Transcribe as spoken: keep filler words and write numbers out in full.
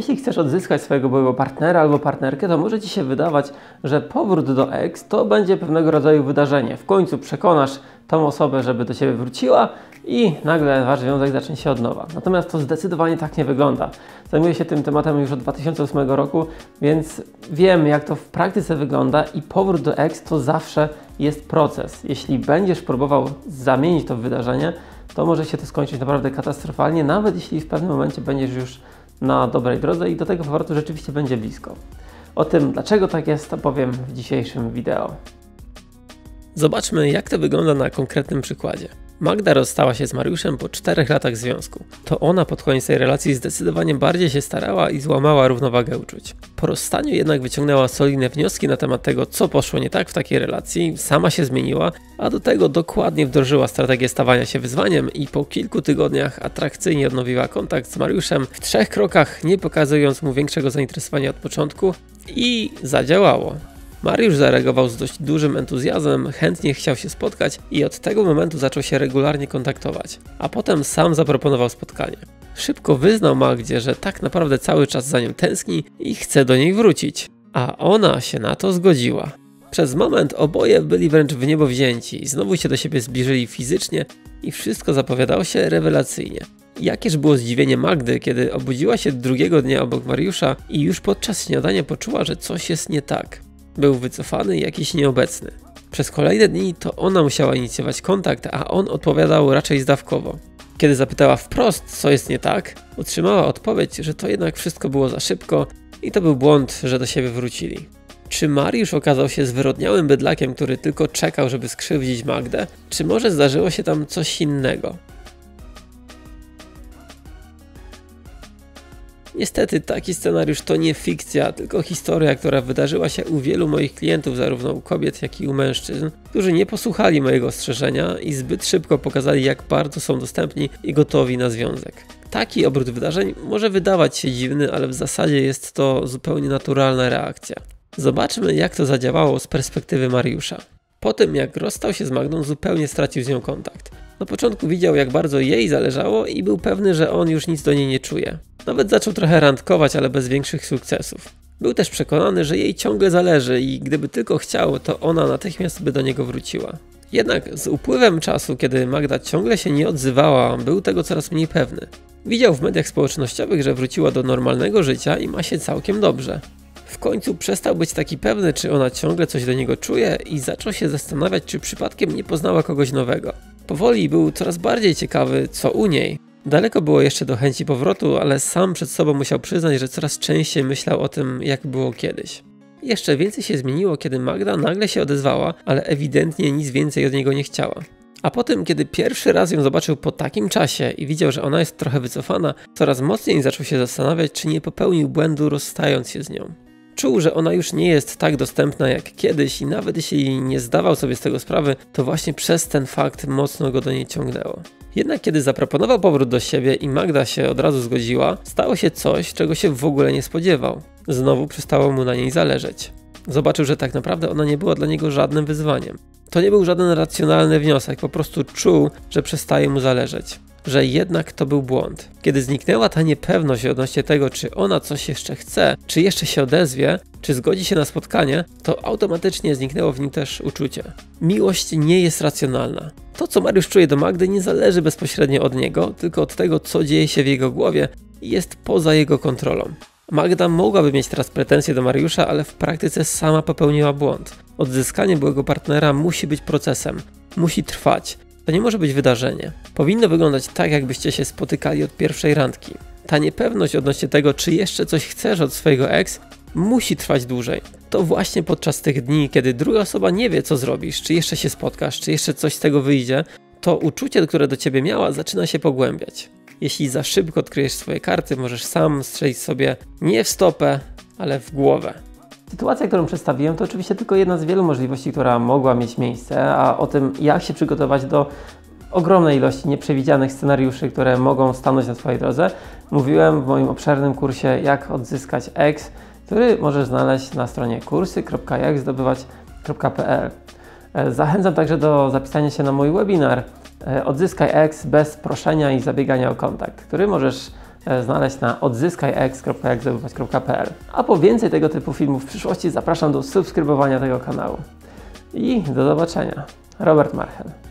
Jeśli chcesz odzyskać swojego byłego partnera albo partnerkę, to może Ci się wydawać, że powrót do ex to będzie pewnego rodzaju wydarzenie. W końcu przekonasz tą osobę, żeby do Ciebie wróciła i nagle Wasz związek zacznie się od nowa. Natomiast to zdecydowanie tak nie wygląda. Zajmuję się tym tematem już od dwa tysiące ósmego roku, więc wiem, jak to w praktyce wygląda i powrót do ex to zawsze jest proces. Jeśli będziesz próbował zamienić to wydarzenie, to może się to skończyć naprawdę katastrofalnie, nawet jeśli w pewnym momencie będziesz już na dobrej drodze i do tego powrotu rzeczywiście będzie blisko. O tym, dlaczego tak jest, opowiem w dzisiejszym wideo. Zobaczmy, jak to wygląda na konkretnym przykładzie. Magda rozstała się z Mariuszem po czterech latach związku. To ona pod koniec tej relacji zdecydowanie bardziej się starała i złamała równowagę uczuć. Po rozstaniu jednak wyciągnęła solidne wnioski na temat tego, co poszło nie tak w takiej relacji, sama się zmieniła, a do tego dokładnie wdrożyła strategię stawania się wyzwaniem i po kilku tygodniach atrakcyjnie odnowiła kontakt z Mariuszem w trzech krokach, nie pokazując mu większego zainteresowania od początku, i zadziałało. Mariusz zareagował z dość dużym entuzjazmem, chętnie chciał się spotkać i od tego momentu zaczął się regularnie kontaktować, a potem sam zaproponował spotkanie. Szybko wyznał Magdzie, że tak naprawdę cały czas za nią tęskni i chce do niej wrócić, a ona się na to zgodziła. Przez moment oboje byli wręcz w niebo wzięci, znowu się do siebie zbliżyli fizycznie i wszystko zapowiadało się rewelacyjnie. Jakież było zdziwienie Magdy, kiedy obudziła się drugiego dnia obok Mariusza i już podczas śniadania poczuła, że coś jest nie tak. Był wycofany i jakiś nieobecny. Przez kolejne dni to ona musiała inicjować kontakt, a on odpowiadał raczej zdawkowo. Kiedy zapytała wprost, co jest nie tak, otrzymała odpowiedź, że to jednak wszystko było za szybko i to był błąd, że do siebie wrócili. Czy Mariusz okazał się zwyrodniałym bydlakiem, który tylko czekał, żeby skrzywdzić Magdę? Czy może zdarzyło się tam coś innego? Niestety taki scenariusz to nie fikcja, tylko historia, która wydarzyła się u wielu moich klientów, zarówno u kobiet, jak i u mężczyzn, którzy nie posłuchali mojego ostrzeżenia i zbyt szybko pokazali, jak bardzo są dostępni i gotowi na związek. Taki obrót wydarzeń może wydawać się dziwny, ale w zasadzie jest to zupełnie naturalna reakcja. Zobaczmy, jak to zadziałało z perspektywy Mariusza. Po tym, jak rozstał się z Magdą, zupełnie stracił z nią kontakt. Na początku widział, jak bardzo jej zależało i był pewny, że on już nic do niej nie czuje. Nawet zaczął trochę randkować, ale bez większych sukcesów. Był też przekonany, że jej ciągle zależy i gdyby tylko chciał, to ona natychmiast by do niego wróciła. Jednak z upływem czasu, kiedy Magda ciągle się nie odzywała, był tego coraz mniej pewny. Widział w mediach społecznościowych, że wróciła do normalnego życia i ma się całkiem dobrze. W końcu przestał być taki pewny, czy ona ciągle coś do niego czuje i zaczął się zastanawiać, czy przypadkiem nie poznała kogoś nowego. Powoli był coraz bardziej ciekawy, co u niej. Daleko było jeszcze do chęci powrotu, ale sam przed sobą musiał przyznać, że coraz częściej myślał o tym, jak było kiedyś. Jeszcze więcej się zmieniło, kiedy Magda nagle się odezwała, ale ewidentnie nic więcej od niego nie chciała. A potem, kiedy pierwszy raz ją zobaczył po takim czasie i widział, że ona jest trochę wycofana, coraz mocniej zaczął się zastanawiać, czy nie popełnił błędu, rozstając się z nią. Czuł, że ona już nie jest tak dostępna jak kiedyś i nawet jeśli nie zdawał sobie z tego sprawy, to właśnie przez ten fakt mocno go do niej ciągnęło. Jednak kiedy zaproponował powrót do siebie i Magda się od razu zgodziła, stało się coś, czego się w ogóle nie spodziewał. Znowu przestało mu na niej zależeć. Zobaczył, że tak naprawdę ona nie była dla niego żadnym wyzwaniem. To nie był żaden racjonalny wniosek, po prostu czuł, że przestaje mu zależeć. Że jednak to był błąd. Kiedy zniknęła ta niepewność odnośnie tego, czy ona coś jeszcze chce, czy jeszcze się odezwie, czy zgodzi się na spotkanie, to automatycznie zniknęło w nim też uczucie. Miłość nie jest racjonalna. To, co Mariusz czuje do Magdy, nie zależy bezpośrednio od niego, tylko od tego, co dzieje się w jego głowie i jest poza jego kontrolą. Magda mogłaby mieć teraz pretensje do Mariusza, ale w praktyce sama popełniła błąd. Odzyskanie byłego partnera musi być procesem. Musi trwać. To nie może być wydarzenie. Powinno wyglądać tak, jakbyście się spotykali od pierwszej randki. Ta niepewność odnośnie tego, czy jeszcze coś chcesz od swojego ex, musi trwać dłużej. To właśnie podczas tych dni, kiedy druga osoba nie wie, co zrobisz, czy jeszcze się spotkasz, czy jeszcze coś z tego wyjdzie, to uczucie, które do ciebie miała, zaczyna się pogłębiać. Jeśli za szybko odkryjesz swoje karty, możesz sam strzelić sobie nie w stopę, ale w głowę. Sytuacja, którą przedstawiłem, to oczywiście tylko jedna z wielu możliwości, która mogła mieć miejsce, a o tym, jak się przygotować do ogromnej ilości nieprzewidzianych scenariuszy, które mogą stanąć na Twojej drodze, mówiłem w moim obszernym kursie Jak odzyskać ex, który możesz znaleźć na stronie kursy kropka jak zdobywać kropka p l. Zachęcam także do zapisania się na mój webinar Odzyskaj ex bez proszenia i zabiegania o kontakt, który możesz znaleźć na odzyskaj eks kropka jak zdobywać kropka pe el. A po więcej tego typu filmów w przyszłości zapraszam do subskrybowania tego kanału. I do zobaczenia. Robert Marchel.